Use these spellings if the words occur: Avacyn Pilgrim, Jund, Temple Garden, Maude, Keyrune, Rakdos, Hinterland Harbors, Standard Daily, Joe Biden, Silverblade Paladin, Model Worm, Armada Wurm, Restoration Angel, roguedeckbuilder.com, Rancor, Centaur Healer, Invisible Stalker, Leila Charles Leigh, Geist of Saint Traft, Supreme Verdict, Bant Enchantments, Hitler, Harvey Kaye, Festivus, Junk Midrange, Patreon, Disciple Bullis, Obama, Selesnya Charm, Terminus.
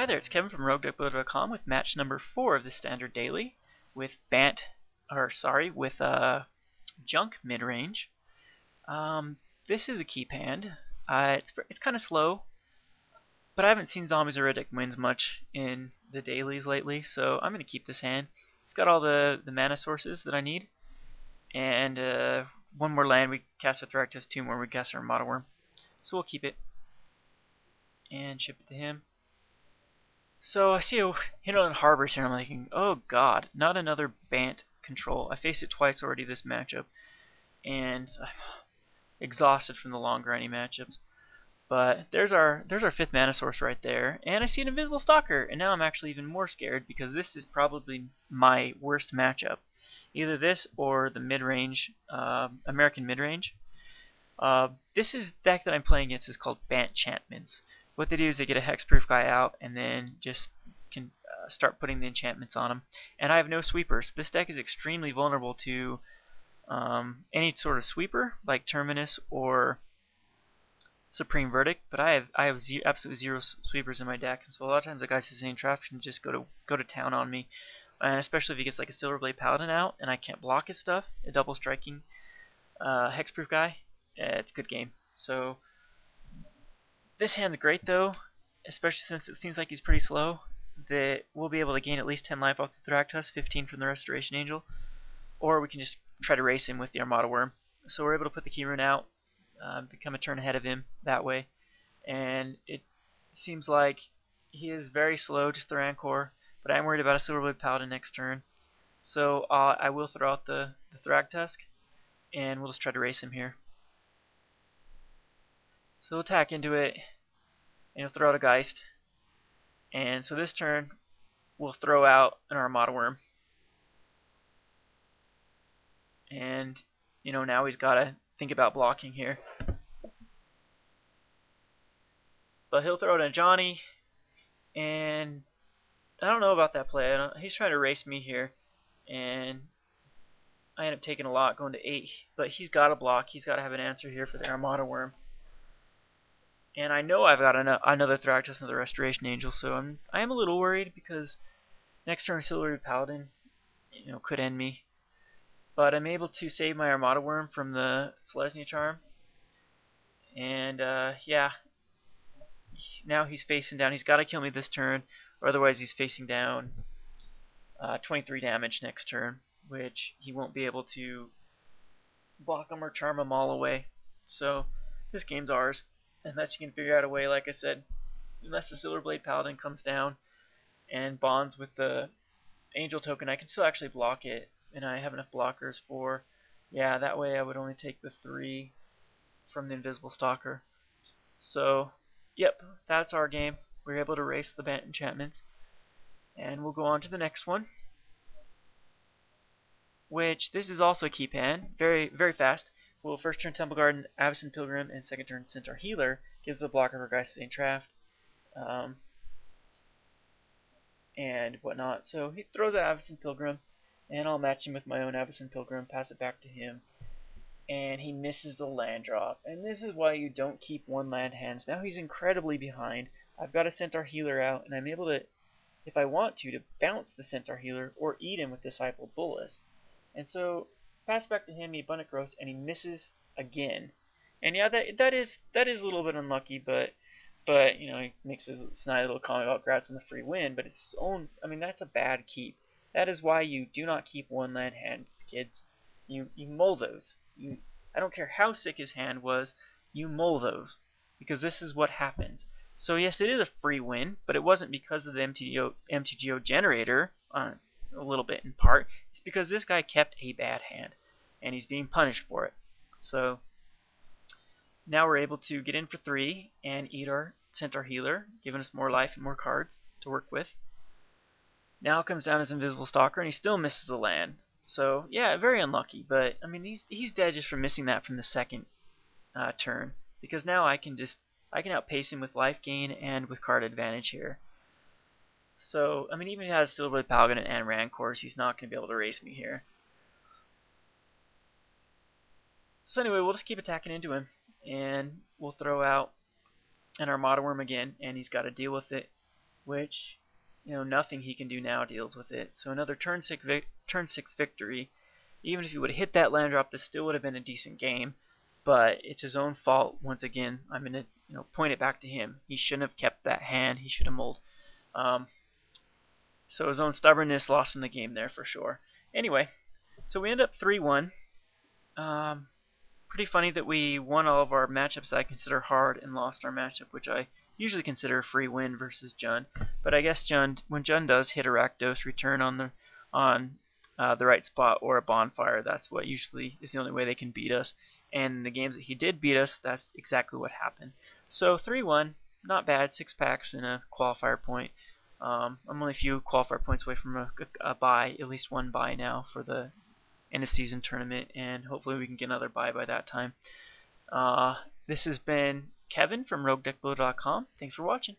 Hi there, it's Kevin from roguedeckbuilder.com with match number 4 of the Standard Daily with Junk Midrange. This is a keep hand. It's kind of slow, but I haven't seen Zombies or Riddick wins much in the dailies lately, so I'm going to keep this hand. It's got all the mana sources that I need, and one more land, we cast a Thragtusk, two more, we cast our Model Worm. So we'll keep it and ship it to him. So I see a Hinterland Harbors here, and I'm thinking, oh god, not another Bant control. I faced it twice already this matchup, and I'm exhausted from the long grindy matchups. But there's our fifth mana source right there, and I see an Invisible Stalker, and now I'm actually even more scared because this is probably my worst matchup. Either this or the mid-range, American Midrange. This is the deck that I'm playing against is called Bant Enchantments. What they do is they get a hexproof guy out and then just can start putting the enchantments on him. And I have no sweepers. This deck is extremely vulnerable to any sort of sweeper like Terminus or Supreme Verdict, but I have absolutely zero sweepers in my deck, and so a lot of times the Geist of Saint Traft can just go to town on me, and especially if he gets like a Silverblade Paladin out and I can't block his stuff, a double striking hexproof guy. It's a good game. So this hand's great though, especially since it seems like he's pretty slow, that we'll be able to gain at least 10 life off the Thragtusk, 15 from the Restoration Angel, or we can just try to race him with the Armada Wurm. So we're able to put the Keyrune out, become a turn ahead of him that way, and it seems like he is very slow, just the Rancor, but I'm worried about a Silverblade Paladin next turn, so I will throw out the Thragtusk, and we'll just try to race him here. So we'll attack into it, and we'll throw out a Geist. And so this turn, we'll throw out an Armada Wurm. And, you know, now he's got to think about blocking here. But he'll throw out a Johnny, and I don't know about that play. He's trying to race me here, and I end up taking a lot, going to 8. But he's got to block. He's got to have an answer here for the Armada Wurm. And I know I've got another Thragtusk, another Restoration Angel, so I am a little worried because next turn Silverblade Paladin, you know, could end me. But I'm able to save my Armada Wurm from the Selesnya Charm, and yeah, now he's facing down. He's got to kill me this turn, or otherwise he's facing down 23 damage next turn, which he won't be able to block him or charm him all away. So this game's ours. Unless you can figure out a way, like I said, unless the Silverblade Paladin comes down and bonds with the Angel token, I can still actually block it, and I have enough blockers for, yeah, that way I would only take the 3 from the Invisible Stalker. So, yep, that's our game. We were able to race the Bant Enchantments, and we'll go on to the next one, which this is also a keep hand, very, very fast. Well, first turn Temple Garden, Avacyn Pilgrim, and second turn Centaur Healer gives a blocker for Geist of Saint Traft, and whatnot. So he throws out Avacyn Pilgrim, and I'll match him with my own Avacyn Pilgrim, pass it back to him, and he misses the land drop. And this is why you don't keep one land hands. Now he's incredibly behind. I've got a Centaur Healer out, and I'm able to, if I want to bounce the Centaur Healer or eat him with Disciple Bullis. And so pass back to him, he abundant gross, and he misses again. And yeah, that is a little bit unlucky, but you know, he makes a snide little comment about grabs on the free win, but it's his own. I mean, that's a bad keep. That is why you do not keep one land hands, kids. You mull those. I don't care how sick his hand was, you mull those, because this is what happens. So yes, it is a free win, but it wasn't because of the MTGO generator. A little bit in part, it's because this guy kept a bad hand, and he's being punished for it. So now we're able to get in for 3 and eat our Centaur Healer, giving us more life and more cards to work with. Now comes down his Invisible Stalker, and he still misses a land. So yeah, very unlucky, but I mean, he's dead just for missing that from the second turn, because now I can outpace him with life gain and with card advantage here. So, I mean, even if he has Silverblade Paladin and Rancors, he's not going to be able to race me here. So anyway, we'll just keep attacking into him, and we'll throw out an Armada Wurm again, and he's got to deal with it. which, you know, nothing he can do now deals with it. So another turn six victory. Even if you would have hit that land drop, this still would have been a decent game, but it's his own fault once again. I'm gonna, you know, point it back to him. He shouldn't have kept that hand. He should have mulled. So his own stubbornness lost in the game there for sure. Anyway, so we end up 3-1. Pretty funny that we won all of our matchups that I consider hard and lost our matchup, which I usually consider a free win versus Jund. But I guess Jund, when Jund does hit a Rakdos return on the right spot or a bonfire, that's what usually is the only way they can beat us. And in the games that he did beat us, that's exactly what happened. So 3-1, not bad. 6 packs and a qualifier point. I'm only a few qualifier points away from a bye, at least one bye now for the end of season tournament, and hopefully we can get another bye by that time. This has been Kevin from roguedeckbuilder.com. Thanks for watching.